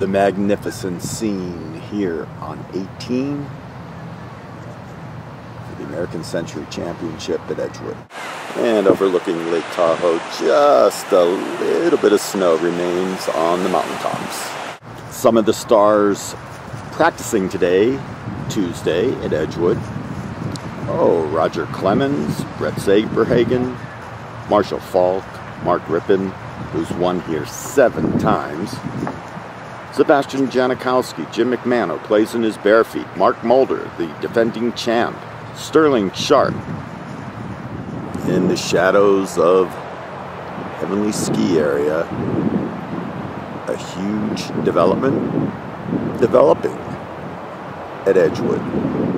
the magnificent scene here on 18 for the American Century Championship at Edgewood. And overlooking Lake Tahoe, just a little bit of snow remains on the mountaintops. Some of the stars practicing today, Tuesday, at Edgewood. Oh, Roger Clemens, Brett Saberhagen, Marshall Falk, Mark Ripken, who's won here 7 times. Sebastian Janikowski, Jim McMano plays in his bare feet. Mark Mulder, the defending champ. Sterling Sharp. In the shadows of Heavenly Ski Area, a huge development developing at Edgewood.